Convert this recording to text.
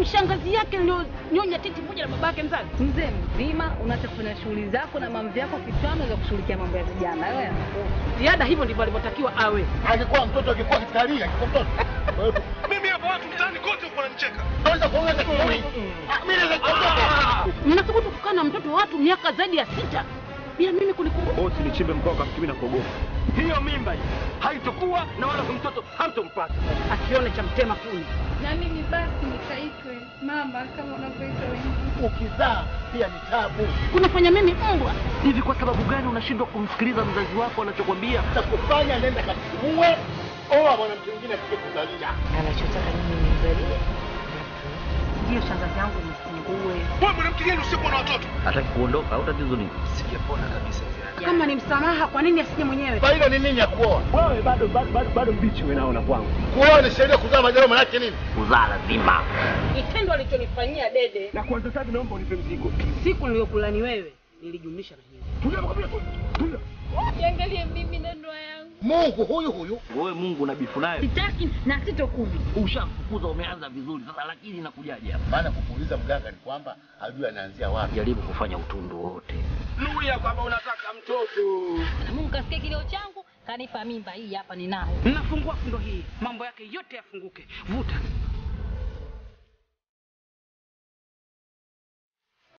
ni mshangazi yake nyonya titi moja na babake mzazi. Mzee mzima unataka kufanya shughuli zako na mama yako vitano za kushirikia mambo ya vijana. Wewe ziada hivyo ndivyo alivyotakiwa awe. Alikuwa mtoto akikuwa kitakalia akikuwa mtoto. Mimi hapa watu mtaani kote uko wananicheka. Naweza kuongea kitu mimi. Mimi naweza kuongea. Mnathubutu kukaa na mtoto watu miaka zaidi ya 6 bila mimi kunikumbuka. Oh, sinichimbe mkoa kama mimi nakuogopa. Hiyo mimba hiyo haitokuwa na wala mtoto hamtompata. Akione cha mtema kuni. Na mimi basi nikaitwe mama kama unavyoita wewe. Ukizaa pia ni tabu. Kunafanya mimi mbwa. Hivi kwa sababu gani unashindwa kumsikiliza mzazi wako anachokwambia? Utakufanya nenda kasimue. Oa mwanamke mwingine akikuzalia. Anachotaka nini mzalia? Ndio shangazi yangu mfungue. Wewe mwanamke gani usipo na watoto? Hata kuondoka hautatizo nini? Sijapona kabisa. Kama ni msamaha kwa nini asije mwenyewe? Kwa hilo ni nini ya kuoa? Wewe bado mbichi wewe naona kwangu. Kuoa ni sheria kuzaa majalo maana yake nini? Kuzaa lazima. Kitendo alichonifanyia dede. Na kwanza sasa naomba unipe mzigo. Siku niliyokulani wewe nilijumlisha na hiyo. Tulia mkabila tu. Tulia. Niangalie mimi na ndoa yangu. Mungu huyu. Wewe Mungu unabifu naye. Sitaki na sitokuvi. Ushamfukuza umeanza vizuri sasa lakini inakujaje hapa? Maana kukuuliza mganga ni kwamba hajui anaanzia wapi. Jaribu kufanya utundu wote. Nuia kwamba unataka mtoto. Mungu kasikia kilio changu, kanipa mimba hii hapa ninao. Nafungua fundo hii, mambo yake yote yafunguke. Vuta.